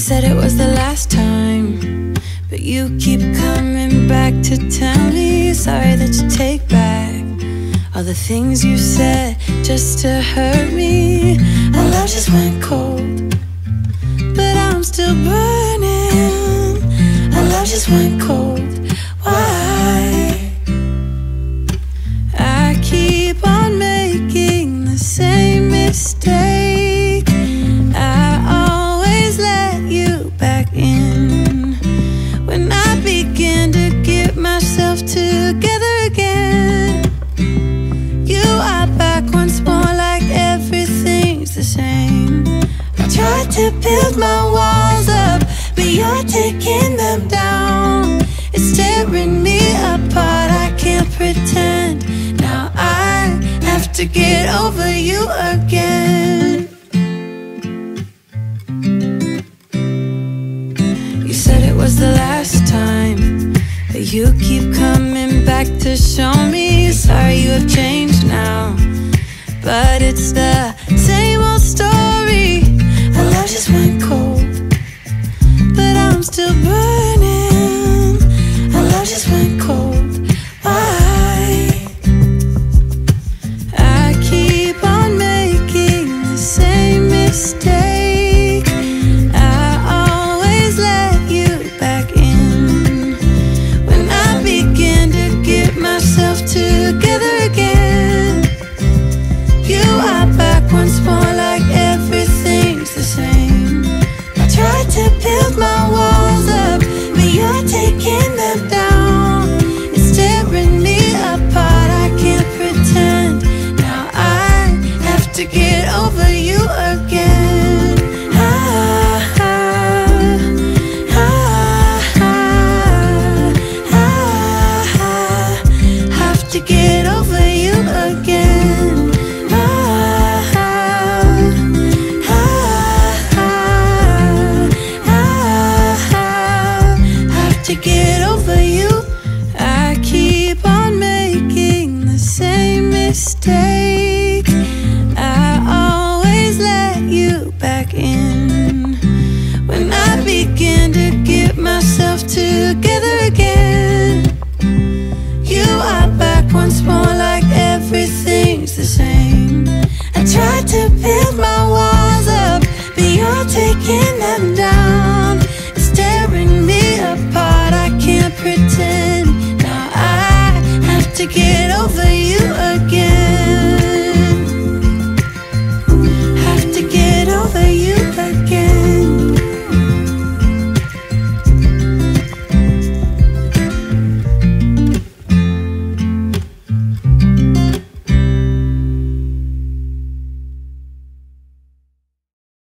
said it was the last time, but you keep coming back to tell me you're sorry, that you take back all the things you said just to hurt me. Our love just went cold, but I'm still burning. Our love just went cold. Why? I keep on making the same mistake. I always let you back in when I begin to get myself together again. You are back once more, like everything's the same. I tried to build my walls up, but you're taking them down. It's tearing me apart, I can't pretend. Now I have to get over you again. You said it was the last time, but you keep coming back to show me you're sorry, you have changed now, but it's the same old story. Our love just went cold, but I'm still burning. Our love just went cold. Why? I keep on making the same mistake. I always let you back in when I begin to get myself together again. Once more, like everything's the same. I tried to build my walls up, but you're taking them down. It's tearing me apart, I can't pretend. Now I have to get over you again. Ah, ah, ah, ah, ah, ah. Have to get over you again. To get over you, I keep on making the same mistake.